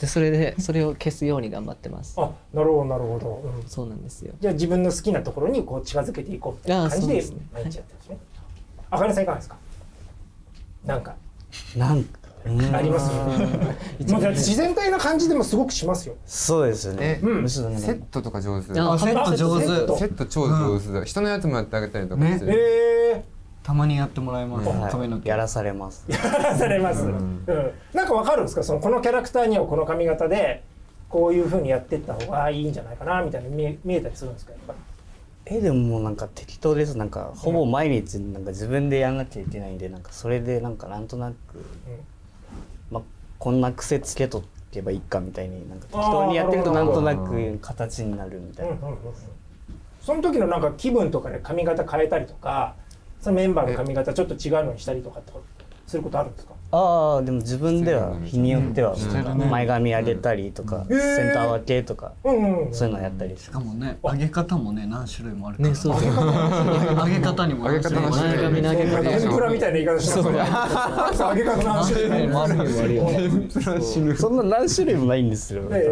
でそれでそれを消すように頑張ってます。あ、なるほどなるほど。うん、そうなんですよ。じゃあ自分の好きなところにこう近づけていこうみたいな感じで毎日やってますね。あかねさんいかがですか？なんかなんかありますよ。まあ自然体な感じでもすごくしますよ。そうですね。セットとか上手。セット上手。セット超上手だ。人のやつもやってあげたりとかする。ええ。たまにやってもらいます。やらされます。やらされます。なんかわかるんですか、そのこのキャラクターにはこの髪型でこういう風にやってった方がいいんじゃないかなみたいな見えたりするんですか、やっぱり。えでもなんか適当です。なんかほぼ毎日なんか自分でやんなきゃいけないんで、なんかそれでなんかなんとなく、まあこんな癖つけとけばいいかみたいになんか適当にやってるとなんとなく形になるみたいな。その時のなんか気分とかで髪型変えたりとか、そのメンバーの髪型ちょっと違うのにしたりとかってすることあるんですか？ああでも自分では日によっては前髪上げたりとかセンター分けとかそういうのやったり、しかもね上げ方もね何種類もあるからね。そうそう、上げ方にも上げ方の前髪の上げ方天ぷらみたいな言い方してます。上げ方何種類もあるよ。そんな何種類もないんですよ。はい、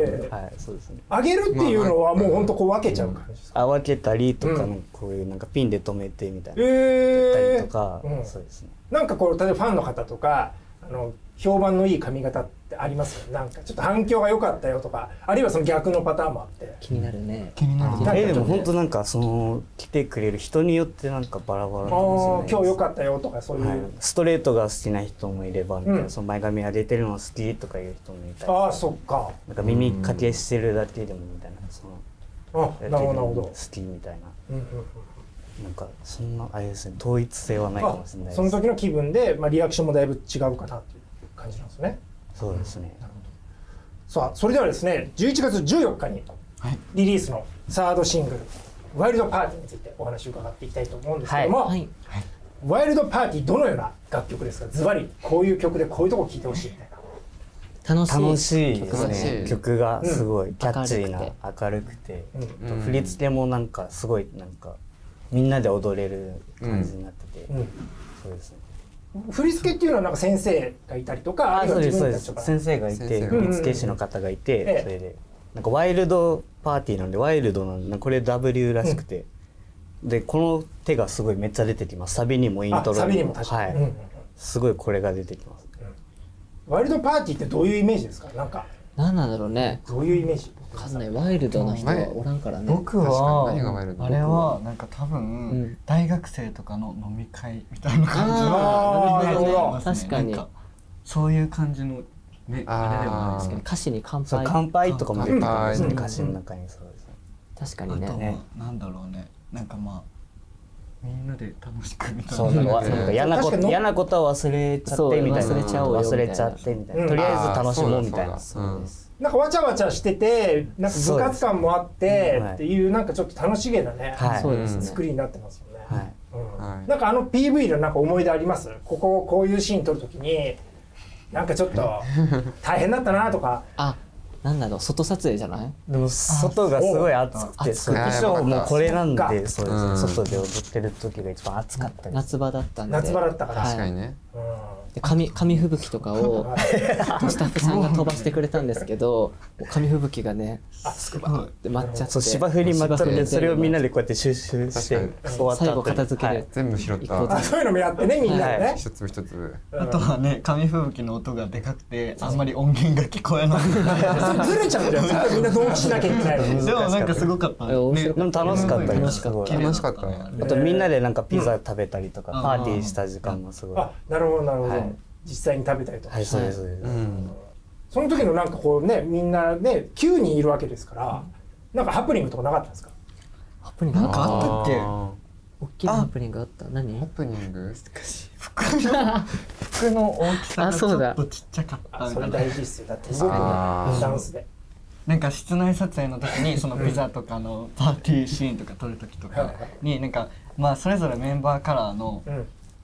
そうですね。上げるっていうのはもう本当こう分けちゃう感じですか？分けたりとかこういうなんかピンで留めてみたいなやったりとか、そうですね。なんかこう例えばファンの方とかあの評判のいい髪型ってありますよ。なんかちょっと反響が良かったよとか、あるいはその逆のパターンもあって気になるね。気になるね。えでも本当なんかその来てくれる人によってなんかバラバラなんですよね。今日良かったよとかそういう、はい、ストレートが好きな人もいればみたいな、うん、その前髪上げてるの好きとかいう人もいたり、ああそっか、なんか耳かけしてるだけでもみたいな、そのあなるほど好きみたいな。うんうんうん、なんかそんなあれですね、統一性はないかもしれないです。その時の気分で、まあ、リアクションもだいぶ違うかなという感じなんですね。そうですね。なるほど。さあそれではですね、じゅういちがつじゅうよっかにリリースのサードシングル「ワイルドパーティー」についてお話を伺っていきたいと思うんですけども、ワイルドパーティーどのような楽曲ですか？ズバリこういう曲でこういうとこ聴いてほしいみたいな。楽しいですね。曲がすごいキャッチーな、明るくて振り付けもなんかすごいなんか。みんなで踊れる感じになってて、そうですね。振り付けっていうのはなんか先生がいたりとか、そうですそうです。先生がいて、振り付け師の方がいて、それでなんかワイルドパーティーなんでワイルドなんでこれ ダブリュー らしくて、でこの手がすごいめっちゃ出てきます。サビにもイントロにも、はい、すごいこれが出てきます。ワイルドパーティーってどういうイメージですか？なんかなんなんだろうね。どういうイメージ？かなりワイルドな人はおらんからね。僕はあれはなんか多分大学生とかの飲み会みたいな感じの、確かにそういう感じのね、あれではないですけど、歌詞に乾杯乾杯とかも出てますね、歌詞の中に。そうですね、確かにね。なんだろうね、なんかまあみんなで楽しくみたいな。そうなんか嫌なこと嫌なことは忘れちゃってみたいな、忘れちゃおう忘れちゃってみたいな、とりあえず楽しもうみたいな。そうです、なんかわちゃわちゃしてて、なんか部活感もあってっていうなんかちょっと楽しげなね、作りになってますよね。なんかあの ピーブイ のなんか思い出あります？こここういうシーン撮るときに、なんかちょっと大変だったなとか。あ、なんだろう、外撮影じゃない？でも外がすごい暑くて、衣装もこれなんで、そうですね。外で踊ってる時が一番暑かった。夏場だったんで。夏場だったから。確かにね。紙紙吹雪とかをスタッフさんが飛ばしてくれたんですけど、紙吹雪がね、すくばって舞っちゃって、芝生に舞っちゃって、それをみんなでこうやって収集して最後片付ける、全部拾った。そういうのもやってね、みんなでね、一粒一粒。あとはね、紙吹雪の音がでかくてあんまり音源が聞こえない、ずれちゃうんだよ。みんなどうしなきゃいけない。でもなんかすごかった。でも楽しかった。楽しかった。あとみんなでなんかピザ食べたりとかパーティーした時間もすごい。あ、なるほどなるほど。実際に食べたりとか、その時のなんかこうね、みんなねきゅうにんいるわけですから、なんかハプニングとかなかったんですか？ハプニングなんかあったっけ？大きなハプニングあった。何？ハプニング？難しい。服の服の大きさがちょっとちっちゃかった。それ大事っすよ。だってすごくダンスで。なんか室内撮影の時にそのピザとかのパーティーシーンとか撮る時とかに、なんかまあそれぞれメンバーカラーの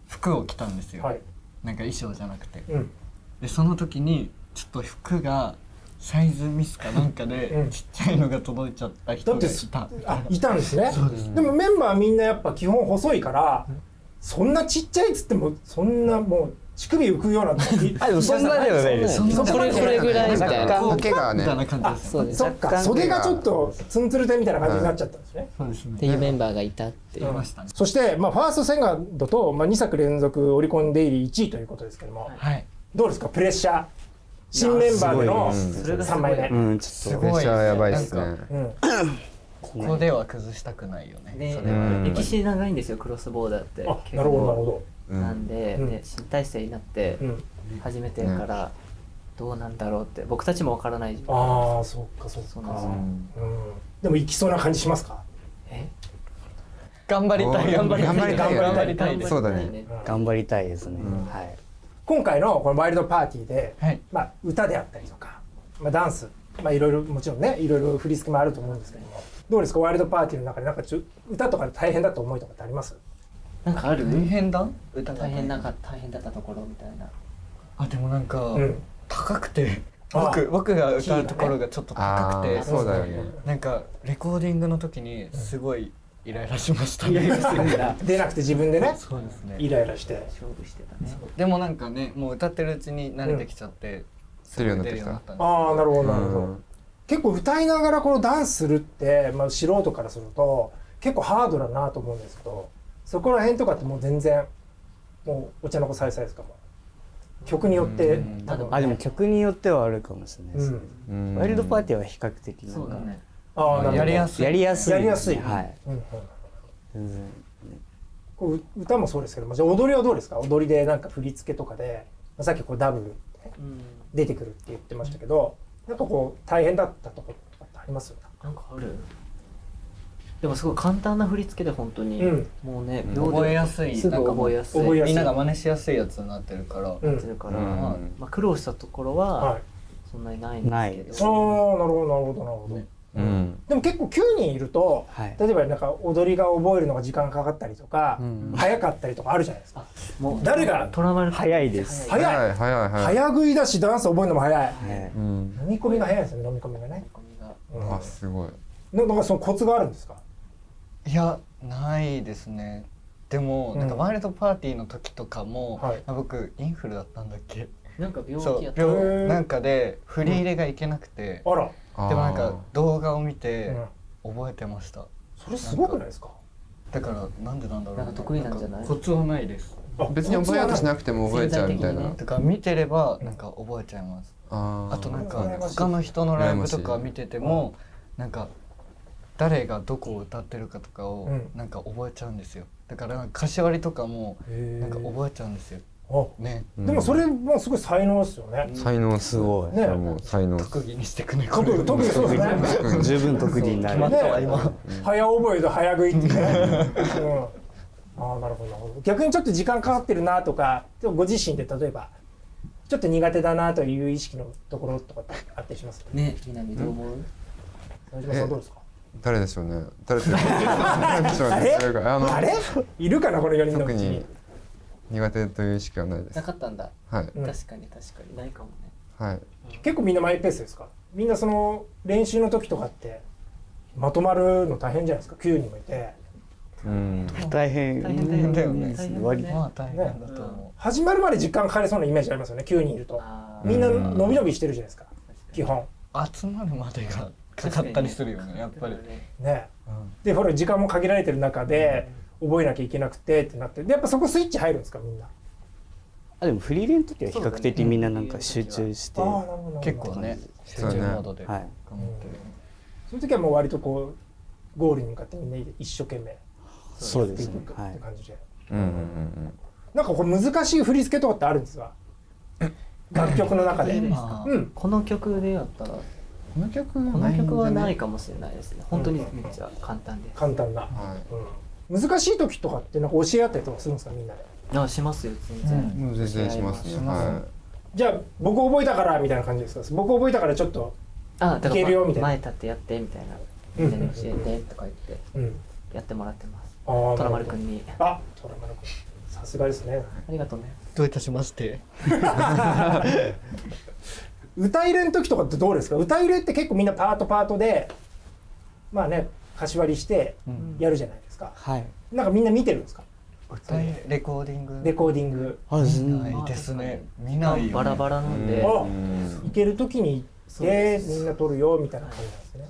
服を着たんですよ。なんか衣装じゃなくて、うん、でその時にちょっと服がサイズミスかなんかでちっちゃいのが届いちゃった人がいた。あ、いたんですね。そうですね。でもメンバーみんなやっぱ基本細いから、うん、そんなちっちゃいっつってもそんなもう乳首浮くようなあ、でもそんなではないです。これこれぐらいみたいな感じです。そっか、袖がちょっとツンツルテみたいな感じになっちゃったんですね。っていうメンバーがいたっていう。そしてファーストセンガードとにさく連続オリコンデイリーいちいということですけども、どうですか、プレッシャー、新メンバーでのさんまいめ、うん、ちょっとプレッシャーやばいですね。ここでは崩したくないよね。歴史長いんですよ、クロスボーダーって。なるほどなるほど。なんで新体制になって初めてからどうなんだろうって僕たちも分からない。ああ、そっかそっか。でもいきそうな感じしますか？え、頑張りたい、頑張りたい。そうだね、頑張りたいですね。はい、今回のこのワイルドパーティーで、まあ歌であったりとか、まあダンス、まあいろいろ、もちろんね、いろいろ振り付けもあると思うんですけども、どうですか、ワイルドパーティーの中でなんかちょ歌とかで大変だった思いとかってあります？なんかある？大変だ？歌大変なんか大変だったところみたいな。あ、でもなんか高くて、僕僕が歌うところがちょっと高くて、そうだよね。なんかレコーディングの時にすごいイライラしましたね。出なくて自分でね。そうですね。イライラして。勝負してたね。でもなんかね、もう歌ってるうちに慣れてきちゃって、出るようになってきた。ああ、なるほどなるほど。結構歌いながらこのダンスするって、まあ素人からすると結構ハードだなと思うんですけど、そこら辺とかってもう全然もうお茶の子さいさいですかも。曲によって、あ、でも曲によってはあるかもしれないですね。ワイルドパーティーは比較的なんか。やりやすい、やりやすい、やりやすい。はい。こう歌もそうですけど、じゃあ踊りはどうですか？踊りでなんか振り付けとかで、さっきこうダブル出てくるって言ってましたけど、なんかこう大変だったところとかってあります？なんかある。でもすごい簡単な振り付けで本当にもうね、覚えやすい、なんか覚えやすい、みんなが真似しやすいやつになってるから、なってるから、まあ苦労したところはそんなにないんですけど。ああ、なるほどなるほどなるほど。でも結構きゅうにんいると、例えばなんか踊りが覚えるのが時間かかったりとか早かったりとかあるじゃないですか。もう誰が早いです。早い早い早食いだし、ダンス覚えるのも早い。飲み込みが早いですよね。飲み込みがね。あ、すごい。なんかそのコツがあるんですか？いや、ないですね。でもなんかワイルドパーティーの時とかも、僕インフルだったんだっけ、なんか病気やったなんかで振り入れがいけなくて、あら、でもなんか動画を見て覚えてました。それすごくないですか？だからなんでなんだろう。なんか得意なんじゃない？コツはないです。別に覚えようとしなくても覚えちゃうみたいな。だから見てればなんか覚えちゃいます。あとなんか他の人のライブとか見ててもなんか誰がどこを歌ってるかとかをなんか覚えちゃうんですよ。だから歌詞割りとかもなんか覚えちゃうんですよ。ね、でもそれもすごい才能ですよね。才能すごい。ね、才能。特技にしてくれ。特技、特技そうですね。十分特技になる。ね、今早覚えと早食いってね。ああ、なるほどなるほど。逆にちょっと時間かかってるなとか、ご自身で例えばちょっと苦手だなという意識のところとかってあったりします？ね、みなみどう思う？大島さんどうですか？誰でしょうね。誰でしょうね。あれ？いるかなこのよにんのうちに。苦手という意識はないです。なかったんだ。はい。確かに確かにないかもね。はい。結構みんなマイペースですか？みんなその練習の時とかってまとまるの大変じゃないですか？きゅうにんもいて。うん。大変。大変だよね。割と大変だと思う。始まるまで時間かかりそうなイメージありますよね。きゅうにんいると。みんな伸び伸びしてるじゃないですか。基本。集まるまでがかかったりするよね。やっぱり。ね。で、ほら時間も限られてる中で。覚えなきゃいけなくてってなって、でやっぱそこスイッチ入るんですかみんな？あ、でもフリーレンの時は比較的みんななんか集中して結構ね、集中モードで頑張ってる。そういう時はもう割とこうゴールに向かってみんな一生懸命そうですね、はいって感じで。うんうんうん。なんかこう難しい振り付けとかってあるんですか楽曲の中で？この曲でやったらこの曲この曲はないかもしれないですね。本当にめっちゃ簡単です。簡単な。難しい時とかってなんか教え合ったりとかするんですかみんなで？あ、しますよ全然。うん、全然しますね。はい。じゃあ僕覚えたからみたいな感じですか？僕覚えたからちょっといけるよみたいな。前立ってやってみたいな。みんなに教えてとか言ってやってもらってます。トラマル君に。あ、トラマル君。さすがですね。ありがとうね。どういたしまして。歌入れの時とかってどうですか？歌入れって結構みんなパートパートでまあね歌詞割りしてやるじゃない。はい。なんかみんな見てるんですか？レコーディング。レコーディング。ないですね。見ないよ。バラバラなんで。行けるときに行ってみんな撮るよみたいな感じな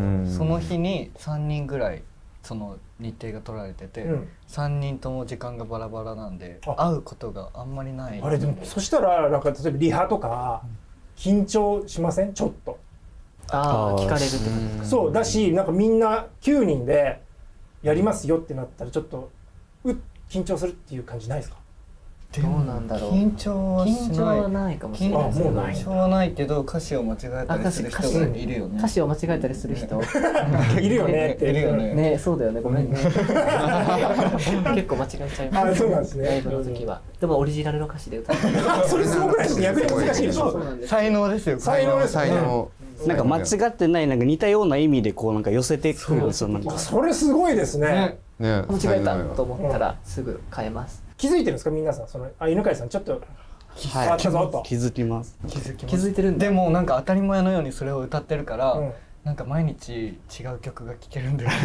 んですね。その日にさんにんぐらいその日程が取られてて、うん、さんにんとも時間がバラバラなんで会うことがあんまりない。あれでもそしたらなんか例えばリハとか緊張しません？ちょっとああ聞かれるってことですか？そうだし、なんかみんなきゅうにんでやりますよってなったらちょっとうっ緊張するっていう感じないですか？どうなんだろう。緊張はしない。緊張はないかもしれない。緊張はないけど歌詞を間違えたりする人がいるよね。歌詞を間違えたりする人いるよねって。いるよね。ね、そうだよね。ごめんね。結構間違えちゃいます。あ、そうなんですね。ライブの時は。でもオリジナルの歌詞で歌う。それすごくないですか？逆に難しいでしょ。才能ですよ。才能です。才能。なんか間違ってない、なんか似たような意味でこうなんか寄せてくる。それすごいですね。間違えたと思ったらすぐ変えます。気づいてるんですか皆さん、そのあ犬飼さんちょっと変わったぞと。気づきます。気づきます。気づいてるんだ。でもなんか当たり前のようにそれを歌ってるから、うん、なんか毎日違う曲が聴けるんだよね。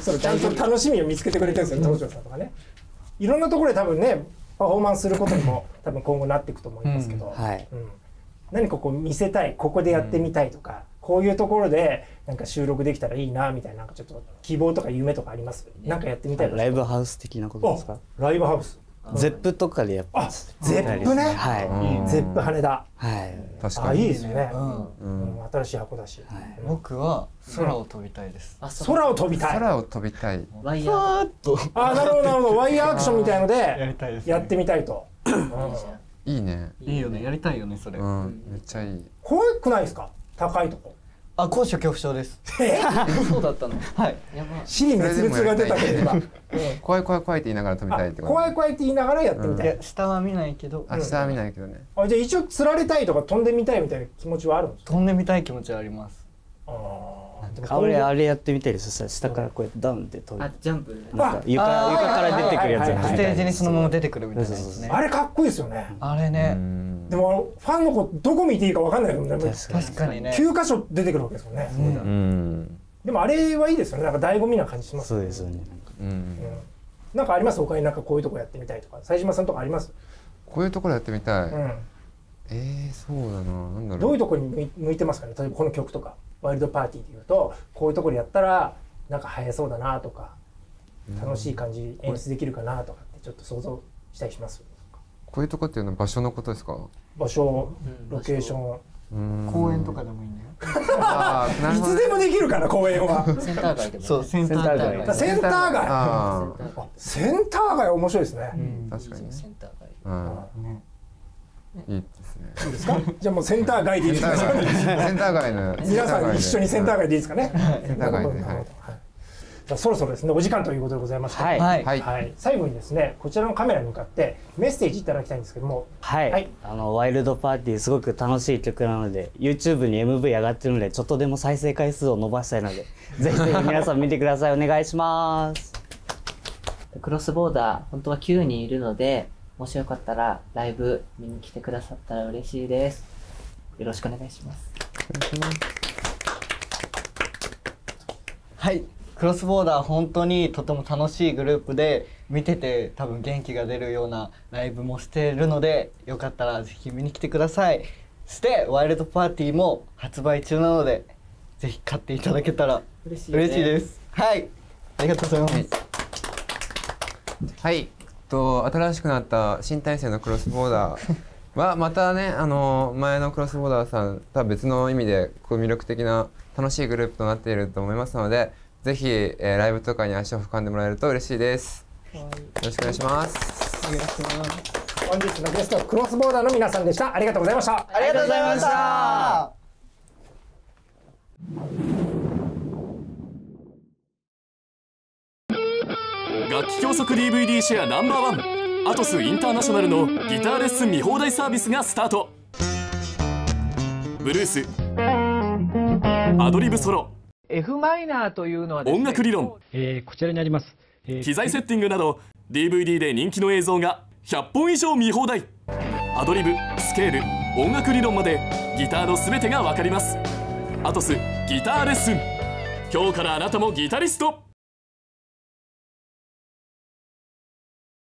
そうちゃんと楽しみを見つけてくれてるんですよ東條さんとかね。いろんなところで多分ねパフォーマンスすることにも多分今後なっていくと思いますけど、うんはいうん、何かこう見せたい、ここでやってみたいとか、うん、こういうところでなんか収録できたらいいなみたいな、なんかちょっと希望とか夢とかあります？なんかやってみたい。ライブハウス的なことですか？ライブハウス。ゼップとかでやっぱ。ゼップね。はい。ゼップ羽田。はい。確かに。いいですね。うん。新しい箱だし。僕は空を飛びたいです。空を飛びたい。空を飛びたい。ワイヤー。ああなるほどなるほど。ワイヤーアクションみたいのでやってみたいと。いいね。いいよね、やりたいよねそれ。うん。めっちゃいい。怖くないですか？高いとこ。あ、高所恐怖症です。そうだったの。はい。やばい。死に滅裂が出たけど今。怖い怖い怖いって言いながら飛びたいってこと。怖い怖いって言いながらやってみたい。下は見ないけど。あ、下は見ないけどね。あ、じゃあ一応釣られたいとか飛んでみたいみたいな気持ちはあるんですか？飛んでみたい気持ちはあります。ああ。俺あれやってみたいです。さ、下からこうやってダウンで飛ぶ。あ、ジャンプ。なんか床から出てくるやつ。ステージにそのまま出てくるみたいなですね。あれかっこいいですよね。あれね。でもファンの子どこ見ていいかわかんないもんね。確かにね。九箇所出てくるわけですもんね。うん。でもあれはいいですよね。なんか醍醐味な感じします。そうですよね。うん。なんかあります他に、なんかこういうとこやってみたいとか、冴島さんとかあります？こういうところやってみたい。うん。ええそうだな。なんだろう。どういうところに向いてますかね。例えばこの曲とかワイルドパーティーでいうとこういうところやったらなんか映えそうだなとか楽しい感じ演出できるかなとかってちょっと想像したりします。こういうとこっていうのは場所のことですか？場所、ロケーション、公園とかでもいいんだよ。いつでもできるから公園は。センター街でも。そうセンター街。センター街。センター街面白いですね。確かに。センター街。いいですね。そうですか？じゃあもうセンター街でいいですか？センター街の皆さん一緒にセンター街でいいですかね？センター街ではい。そろそろですねお時間ということでございまして、はいはい、最後にですねこちらのカメラに向かってメッセージいただきたいんですけども、はい、はい、あのワイルドパーティーすごく楽しい曲なので YouTube に エムブイ 上がってるのでちょっとでも再生回数を伸ばしたいのでぜひぜひ皆さん見てくださいお願いしますクロスボーダー本当はきゅうにんいるのでもしよかったらライブ見に来てくださったら嬉しいです。よろしくお願いします。はいクロスボーダー本当にとても楽しいグループで見てて多分元気が出るようなライブもしてるのでよかったらぜひ見に来てください。そしてワイルドパーティーも発売中なのでぜひ買っていただけたら嬉しいです。はい、ありがとうございます。はい、と新しくなった新体制のクロスボーダーはまたねあの前のクロスボーダーさんとは別の意味でこう魅力的な楽しいグループとなっていると思いますので。ぜひ、えー、ライブとかに足を運んでもらえると嬉しいです。はい、よろしくお願いします。お願いします。本日のゲストクロスボーダーの皆さんでした。ありがとうございました。ありがとうございました。楽器教則 ディーブイディー シェアナンバーワン、アトスインターナショナルのギターレッスン見放題サービスがスタート。ブルース、アドリブソロ。F マイナーというのはですね、音楽理論、えー、こちらにあります、えー、機材セッティングなど ディーブイディー で人気の映像がひゃっぽん以上見放題。アドリブ、スケール、音楽理論までギターの全てが分かります。アトスギターレッスン、今日からあなたもギタリスト。